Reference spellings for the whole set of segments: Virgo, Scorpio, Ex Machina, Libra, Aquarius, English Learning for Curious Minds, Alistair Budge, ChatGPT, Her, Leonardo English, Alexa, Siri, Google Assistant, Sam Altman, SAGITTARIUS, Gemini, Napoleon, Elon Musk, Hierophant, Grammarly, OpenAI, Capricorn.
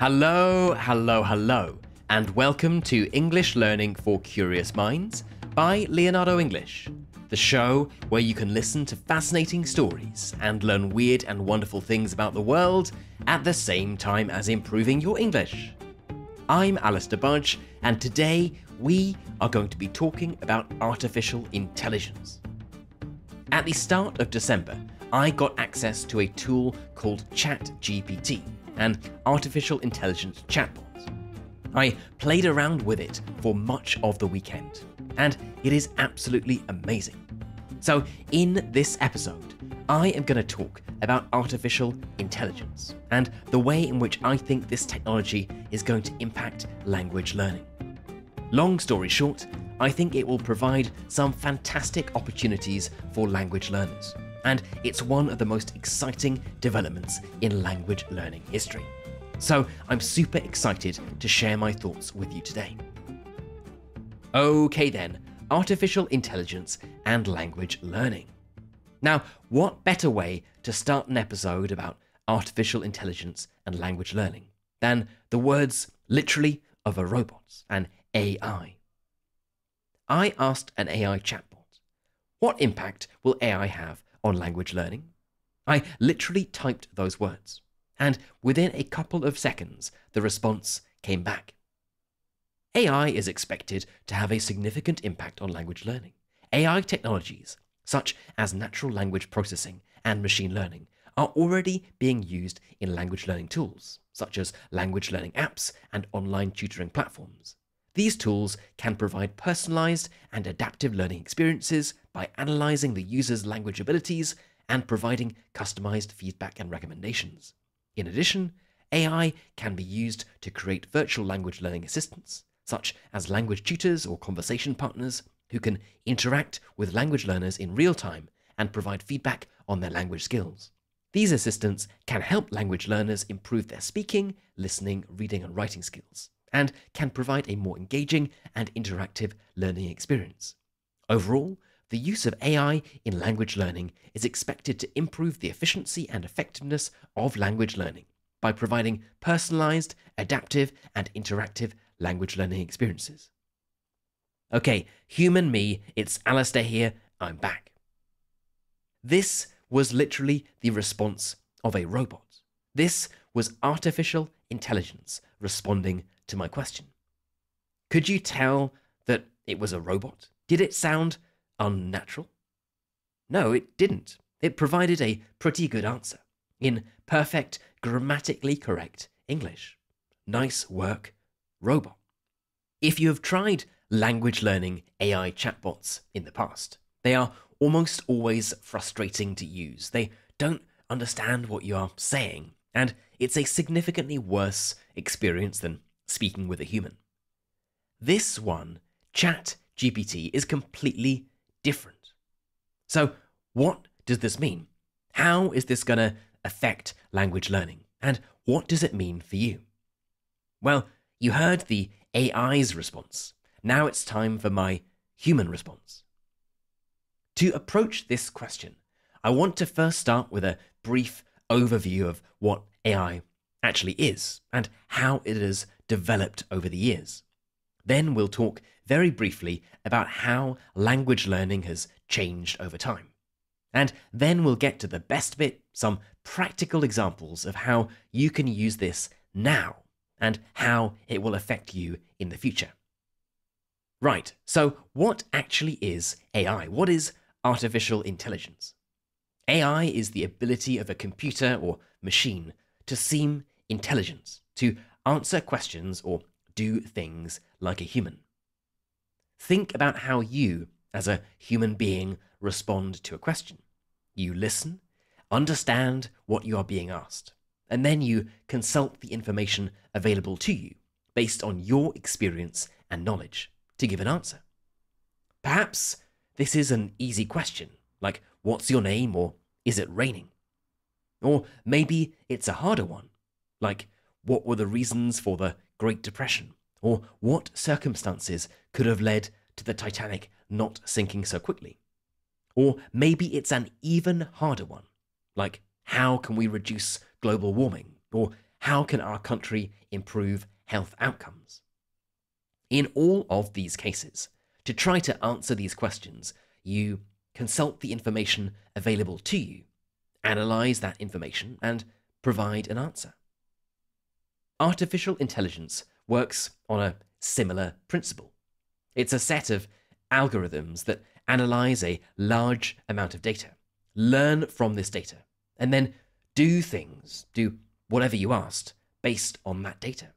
Hello, and welcome to English Learning for Curious Minds by Leonardo English, the show where you can listen to fascinating stories and learn weird and wonderful things about the world at the same time as improving your English. I'm Alistair Budge, and today we are going to be talking about artificial intelligence. At the start of December, I got access to a tool called ChatGPT, an artificial intelligence chatbot. I played around with it for much of the weekend, and it is absolutely amazing. So in this episode, I am going to talk about artificial intelligence and the way in which I think this technology is going to impact language learning. Long story short, I think it will provide some fantastic opportunities for language learners, and it's one of the most exciting developments in language learning history. So I'm super excited to share my thoughts with you today. Okay then, artificial intelligence and language learning. Now, what better way to start an episode about artificial intelligence and language learning than the words, literally, of a robot, an AI. I asked an AI chatbot, what impact will AI have on language learning? I literally typed those words, and within a couple of seconds, the response came back. AI is expected to have a significant impact on language learning. AI technologies, such as natural language processing and machine learning, are already being used in language learning tools, such as language learning apps and online tutoring platforms. These tools can provide personalized and adaptive learning experiences by analyzing the user's language abilities and providing customized feedback and recommendations. In addition, AI can be used to create virtual language learning assistants, such as language tutors or conversation partners who can interact with language learners in real time and provide feedback on their language skills. These assistants can help language learners improve their speaking, listening, reading, and writing skills, and can provide a more engaging and interactive learning experience. Overall, the use of AI in language learning is expected to improve the efficiency and effectiveness of language learning by providing personalized, adaptive, and interactive language learning experiences. Okay, human me, it's Alistair here, I'm back. This was literally the response of a robot. This was artificial intelligence responding to my question. Could you tell that it was a robot? Did it sound unnatural? No, it didn't. It provided a pretty good answer in perfect, grammatically correct English. Nice work, robot. If you have tried language learning AI chatbots in the past, they are almost always frustrating to use. They don't understand what you are saying, and it's a significantly worse experience than speaking with a human. This one, ChatGPT, is completely different. So what does this mean? How is this going to affect language learning? And what does it mean for you? Well, you heard the AI's response. Now it's time for my human response. To approach this question, I want to first start with a brief overview of what AI actually is and how it has developed over the years. Then we'll talk very briefly about how language learning has changed over time. And then we'll get to the best bit, some practical examples of how you can use this now and how it will affect you in the future. Right, so what actually is AI? What is artificial intelligence? AI is the ability of a computer or machine to seem intelligent, to answer questions or do things like a human. Think about how you, as a human being, respond to a question. You listen, understand what you are being asked, and then you consult the information available to you based on your experience and knowledge to give an answer. Perhaps this is an easy question, like what's your name or is it raining? Or maybe it's a harder one, like what were the reasons for the Great Depression? Or what circumstances could have led to the Titanic not sinking so quickly? Or maybe it's an even harder one, like how can we reduce global warming? Or how can our country improve health outcomes? In all of these cases, to try to answer these questions, you consult the information available to you, analyze that information, and provide an answer. Artificial intelligence works on a similar principle. It's a set of algorithms that analyze a large amount of data, learn from this data, and then do whatever you asked based on that data.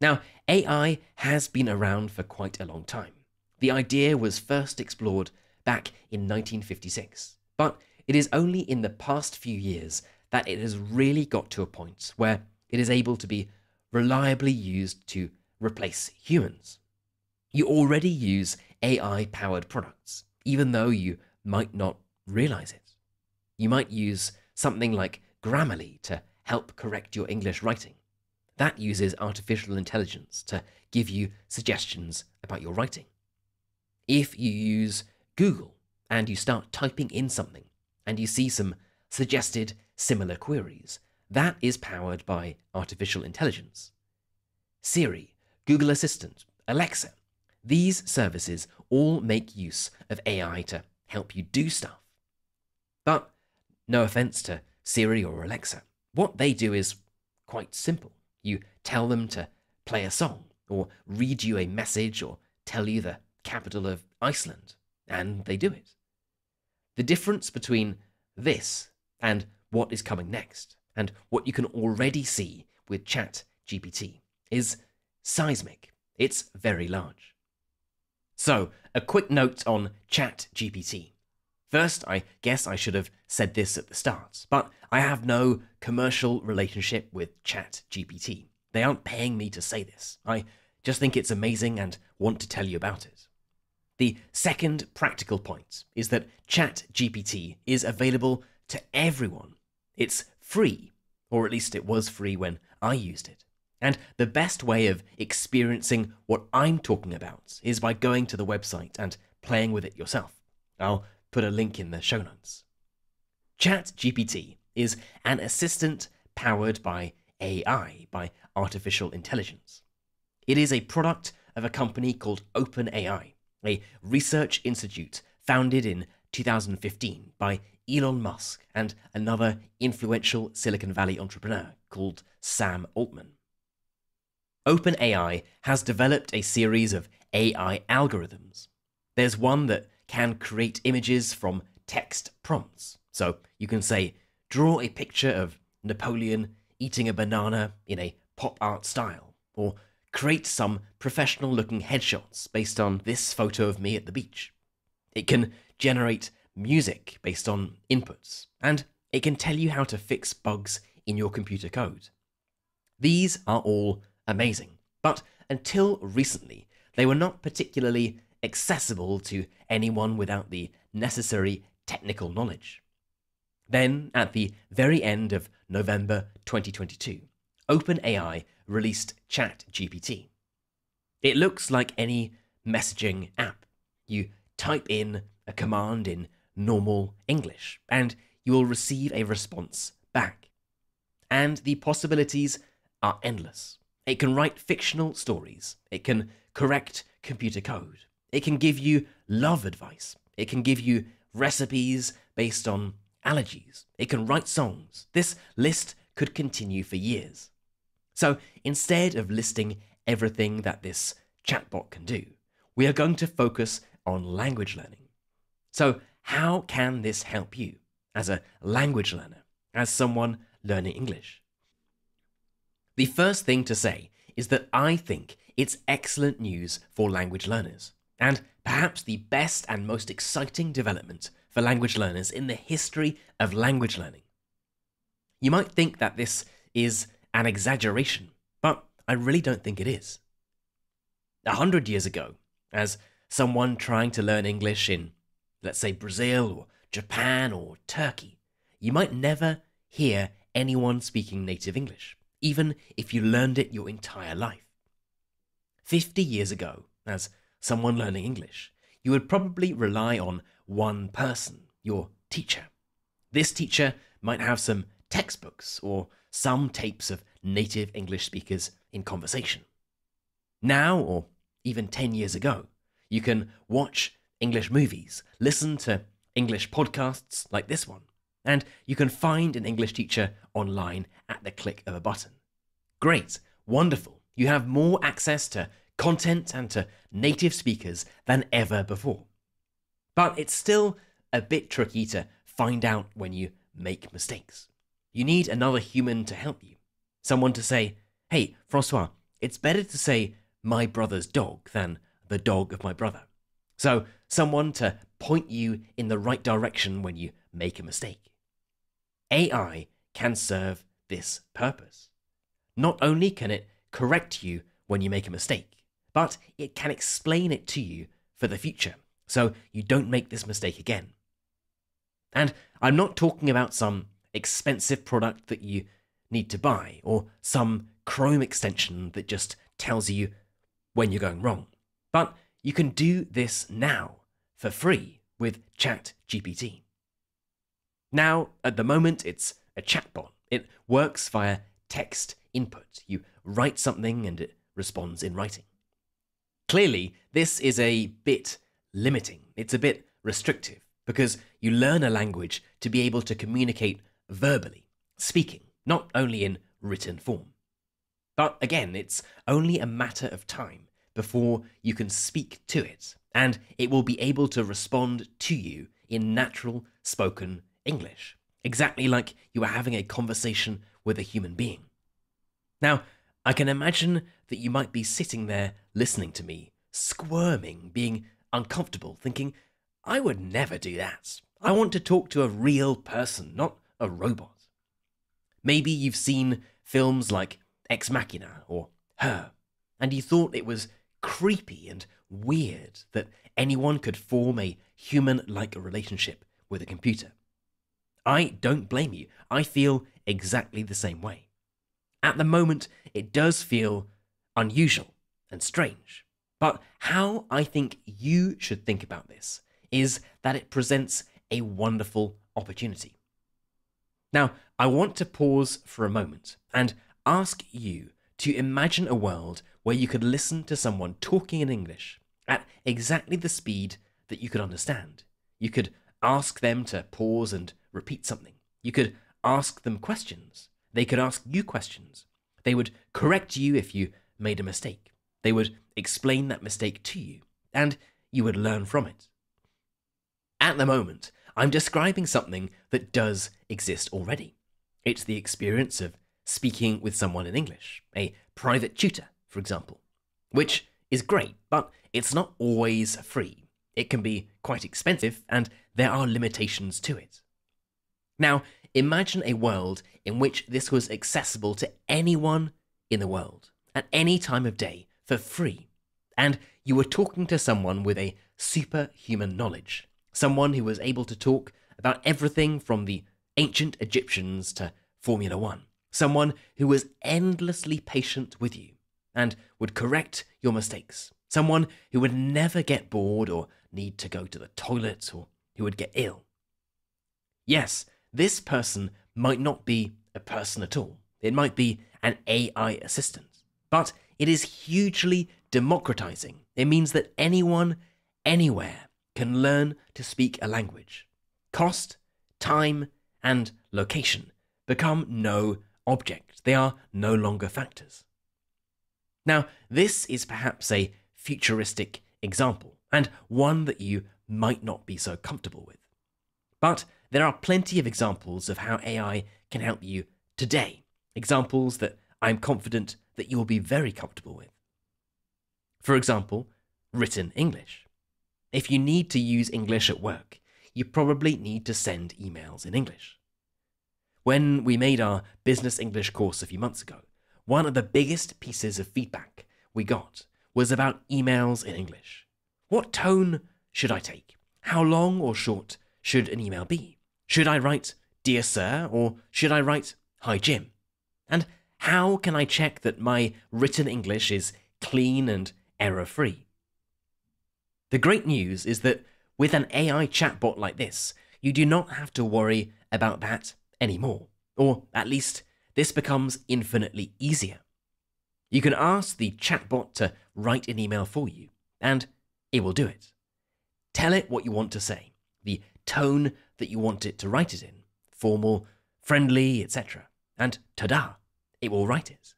Now, AI has been around for quite a long time. The idea was first explored back in 1956, but it is only in the past few years that it has really got to a point where it is able to be reliably used to replace humans. You already use AI-powered products, even though you might not realize it. You might use something like Grammarly to help correct your English writing. That uses artificial intelligence to give you suggestions about your writing. If you use Google and you start typing in something and you see some suggested similar queries, that is powered by artificial intelligence. Siri, Google Assistant, Alexa, these services all make use of AI to help you do stuff. But no offense to Siri or Alexa, what they do is quite simple. You tell them to play a song, or read you a message, or tell you the capital of Iceland, and they do it. The difference between this and what is coming next, and what you can already see with ChatGPT, is seismic. It's very large. So, a quick note on ChatGPT. First, I guess I should have said this at the start, but I have no commercial relationship with ChatGPT. They aren't paying me to say this. I just think it's amazing and want to tell you about it. The second practical point is that ChatGPT is available to everyone. It's free, or at least it was free when I used it. And the best way of experiencing what I'm talking about is by going to the website and playing with it yourself. I'll put a link in the show notes. ChatGPT is an assistant powered by AI, by artificial intelligence. It is a product of a company called OpenAI, a research institute founded in 2015 by Elon Musk and another influential Silicon Valley entrepreneur called Sam Altman. OpenAI has developed a series of AI algorithms. There's one that can create images from text prompts. So you can say, draw a picture of Napoleon eating a banana in a pop art style, or create some professional-looking headshots based on this photo of me at the beach. It can generate music based on inputs, and it can tell you how to fix bugs in your computer code. These are all amazing, but until recently, they were not particularly accessible to anyone without the necessary technical knowledge. Then, at the very end of November 2022, OpenAI released ChatGPT. It looks like any messaging app. You type in a command in normal English, and you will receive a response back. And the possibilities are endless. It can write fictional stories. It can correct computer code. It can give you love advice. It can give you recipes based on allergies. It can write songs. This list could continue for years. So instead of listing everything that this chatbot can do, we are going to focus on language learning. So how can this help you as a language learner, as someone learning English? The first thing to say is that I think it's excellent news for language learners, and perhaps the best and most exciting development for language learners in the history of language learning. You might think that this is an exaggeration, but I really don't think it is. 100 years ago, as someone trying to learn English in, let's say, Brazil or Japan or Turkey, you might never hear anyone speaking native English, even if you learned it your entire life. 50 years ago, as someone learning English, you would probably rely on one person, your teacher. This teacher might have some textbooks or some tapes of native English speakers in conversation. Now, or even 10 years ago, you can watch English movies, listen to English podcasts like this one, and you can find an English teacher online at the click of a button. Great, wonderful. You have more access to content and to native speakers than ever before. But it's still a bit tricky to find out when you make mistakes. You need another human to help you. Someone to say, hey, Francois, it's better to say my brother's dog than the dog of my brother. So someone to point you in the right direction when you make a mistake. AI can serve this purpose. Not only can it correct you when you make a mistake, but it can explain it to you for the future, so you don't make this mistake again. And I'm not talking about some expensive product that you need to buy, or some Chrome extension that just tells you when you're going wrong. But you can do this now, for free, with ChatGPT. Now, at the moment, it's a chatbot. It works via text input. You write something and it responds in writing. Clearly, this is a bit limiting. It's a bit restrictive, because you learn a language to be able to communicate verbally, speaking, not only in written form. But again, it's only a matter of time before you can speak to it, and it will be able to respond to you in natural spoken English, exactly like you were having a conversation with a human being. Now, I can imagine that you might be sitting there listening to me, squirming, being uncomfortable, thinking, I would never do that. I want to talk to a real person, not a robot. Maybe you've seen films like Ex Machina or Her, and you thought it was creepy and weird that anyone could form a human-like relationship with a computer. I don't blame you. I feel exactly the same way. At the moment, it does feel unusual and strange. But how I think you should think about this is that it presents a wonderful opportunity. Now, I want to pause for a moment and ask you to imagine a world where you could listen to someone talking in English at exactly the speed that you could understand. You could ask them to pause and repeat something. You could ask them questions. They could ask you questions. They would correct you if you made a mistake. They would explain that mistake to you, and you would learn from it. At the moment, I'm describing something that does exist already. It's the experience of speaking with someone in English, a private tutor, for example, which is great, but it's not always free. It can be quite expensive, and there are limitations to it. Now, imagine a world in which this was accessible to anyone in the world, at any time of day, for free, and you were talking to someone with a superhuman knowledge, someone who was able to talk about everything from the ancient Egyptians to Formula One, someone who was endlessly patient with you and would correct your mistakes, someone who would never get bored or need to go to the toilet or who would get ill. Yes, this person might not be a person at all. It might be an AI assistant. But it is hugely democratizing. It means that anyone, anywhere, can learn to speak a language. Cost, time, and location become no object. They are no longer factors. Now, this is perhaps a futuristic example, and one that you might not be so comfortable with. But there are plenty of examples of how AI can help you today, examples that I'm confident that you'll be very comfortable with. For example, written English. If you need to use English at work, you probably need to send emails in English. When we made our business English course a few months ago, one of the biggest pieces of feedback we got was about emails in English. What tone should I take? How long or short should an email be? Should I write, "Dear sir," or should I write, "Hi Jim"? And how can I check that my written English is clean and error-free? The great news is that with an AI chatbot like this, you do not have to worry about that anymore, or at least this becomes infinitely easier. You can ask the chatbot to write an email for you, and it will do it. Tell it what you want to say, the tone that you want it to write it in, formal, friendly, etc. And ta-da, it will write it.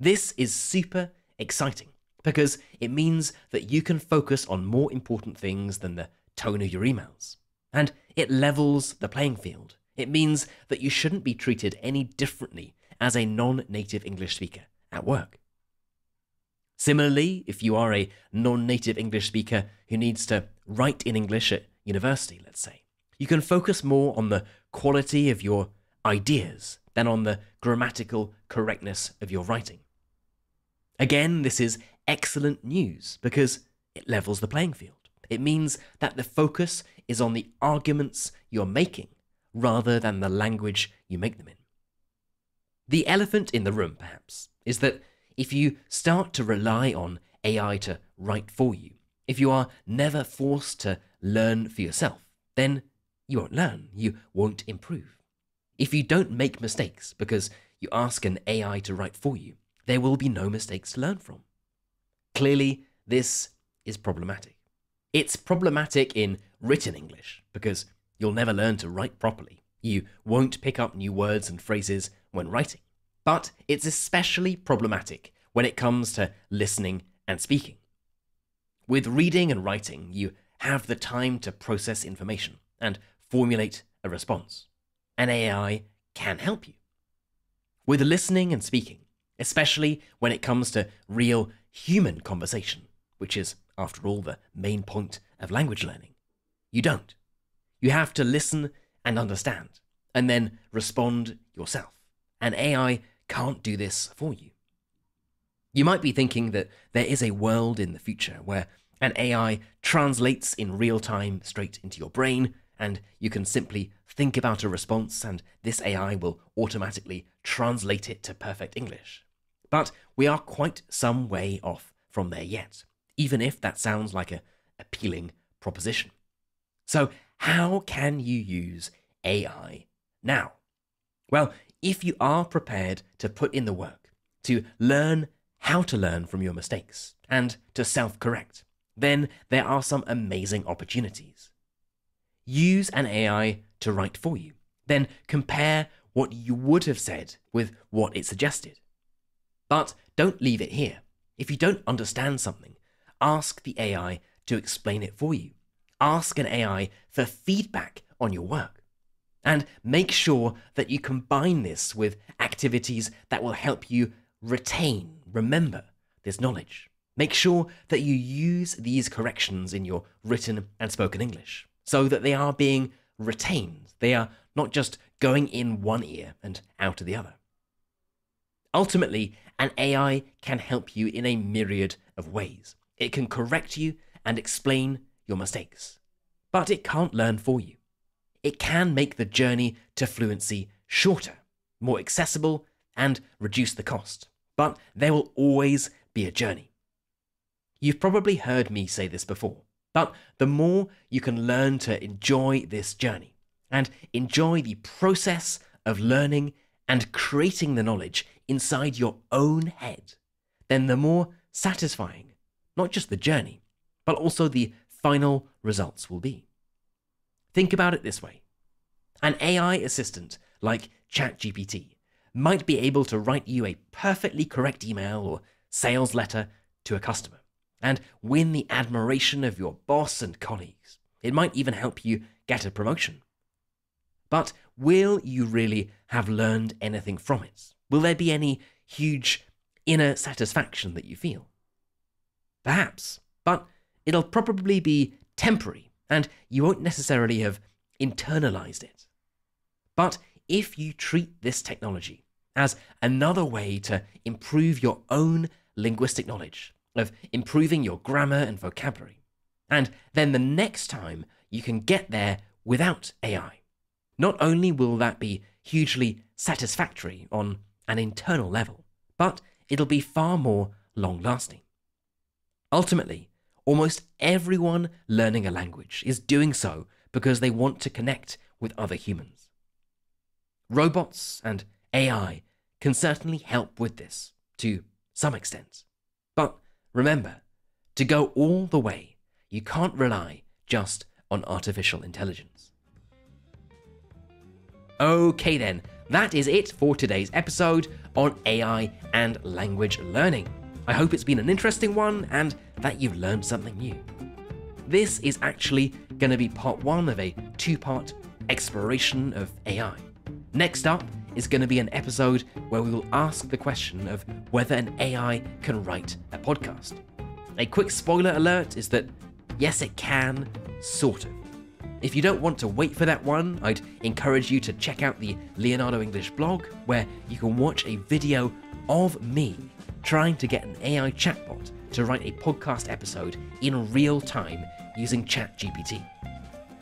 This is super exciting because it means that you can focus on more important things than the tone of your emails. And it levels the playing field. It means that you shouldn't be treated any differently as a non-native English speaker at work. Similarly, if you are a non-native English speaker who needs to write in English at university, let's say, you can focus more on the quality of your ideas than on the grammatical correctness of your writing. Again, this is excellent news because it levels the playing field. It means that the focus is on the arguments you're making rather than the language you make them in. The elephant in the room, perhaps, is that if you start to rely on AI to write for you, if you are never forced to learn for yourself, then you won't learn, you won't improve. If you don't make mistakes because you ask an AI to write for you, there will be no mistakes to learn from. Clearly, this is problematic. It's problematic in written English because you'll never learn to write properly. You won't pick up new words and phrases when writing. But it's especially problematic when it comes to listening and speaking. With reading and writing, you have the time to process information and formulate a response. An AI can help you. With listening and speaking, especially when it comes to real human conversation, which is, after all, the main point of language learning, you don't. You have to listen and understand, and then respond yourself. An AI can't do this for you. You might be thinking that there is a world in the future where an AI translates in real time straight into your brain, and you can simply think about a response and this AI will automatically translate it to perfect English. But we are quite some way off from there yet, even if that sounds like an appealing proposition. So how can you use AI now? Well, if you are prepared to put in the work, to learn how to learn from your mistakes, and to self-correct, then there are some amazing opportunities. Use an AI to write for you, then compare what you would have said with what it suggested. But don't leave it here. If you don't understand something, ask the AI to explain it for you. Ask an AI for feedback on your work. And make sure that you combine this with activities that will help you retain, remember this knowledge. Make sure that you use these corrections in your written and spoken English so that they are being retained. They are not just going in one ear and out of the other. Ultimately, an AI can help you in a myriad of ways. It can correct you and explain your mistakes, but it can't learn for you. It can make the journey to fluency shorter, more accessible, and reduce the cost. But there will always be a journey. You've probably heard me say this before, but the more you can learn to enjoy this journey and enjoy the process of learning and creating the knowledge inside your own head, then the more satisfying, not just the journey, but also the final results will be. Think about it this way. An AI assistant like ChatGPT might be able to write you a perfectly correct email or sales letter to a customer and win the admiration of your boss and colleagues. It might even help you get a promotion. But will you really have learned anything from it? Will there be any huge inner satisfaction that you feel? Perhaps, but it'll probably be temporary, and you won't necessarily have internalized it. But if you treat this technology as another way to improve your own linguistic knowledge, of improving your grammar and vocabulary, and then the next time you can get there without AI, not only will that be hugely satisfactory on an internal level, but it'll be far more long-lasting. Ultimately, almost everyone learning a language is doing so because they want to connect with other humans. Robots and AI can certainly help with this to some extent. But remember, to go all the way, you can't rely just on artificial intelligence. Okay then, that is it for today's episode on AI and language learning. I hope it's been an interesting one and that you've learned something new. This is actually going to be part one of a two-part exploration of AI. Next up is going to be an episode where we will ask the question of whether an AI can write a podcast. A quick spoiler alert is that, yes, it can, sort of. If you don't want to wait for that one, I'd encourage you to check out the Leonardo English blog, where you can watch a video of me trying to get an AI chatbot to write a podcast episode in real time using ChatGPT.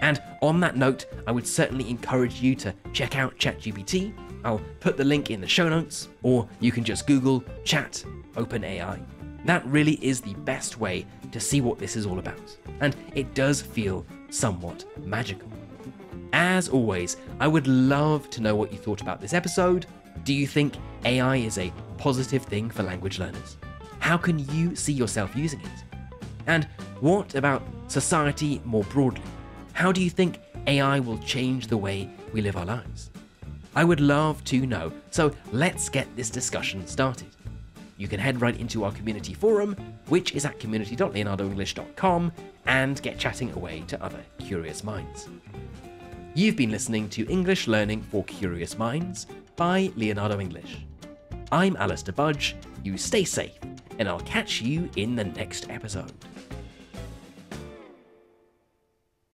And on that note, I would certainly encourage you to check out ChatGPT. I'll put the link in the show notes, or you can just Google Chat OpenAI. That really is the best way to see what this is all about, and it does feel somewhat magical. As always, I would love to know what you thought about this episode. Do you think AI is a positive thing for language learners? How can you see yourself using it? And what about society more broadly? How do you think AI will change the way we live our lives? I would love to know, so let's get this discussion started. You can head right into our community forum, which is at community.leonardoenglish.com, and get chatting away to other curious minds. You've been listening to English Learning for Curious Minds by Leonardo English. I'm Alistair Budge, you stay safe, and I'll catch you in the next episode.